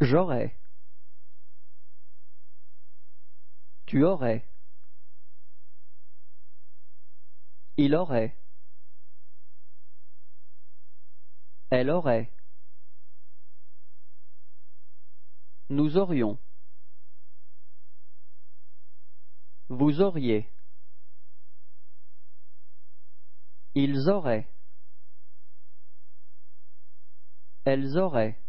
J'aurais. Tu aurais. Il aurait. Elle aurait. Nous aurions. Vous auriez. Ils auraient. Elles auraient.